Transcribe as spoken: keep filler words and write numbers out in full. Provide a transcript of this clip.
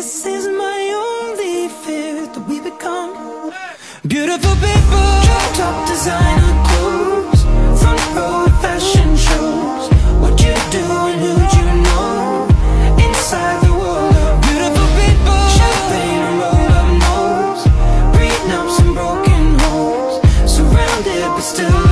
This is my only fear, that we become beautiful people. Top designer clothes, front row fashion shows. What you do and who'd you know inside the world of beautiful people. Champagne and rolled up nose, breeding up some broken holes, surrounded but still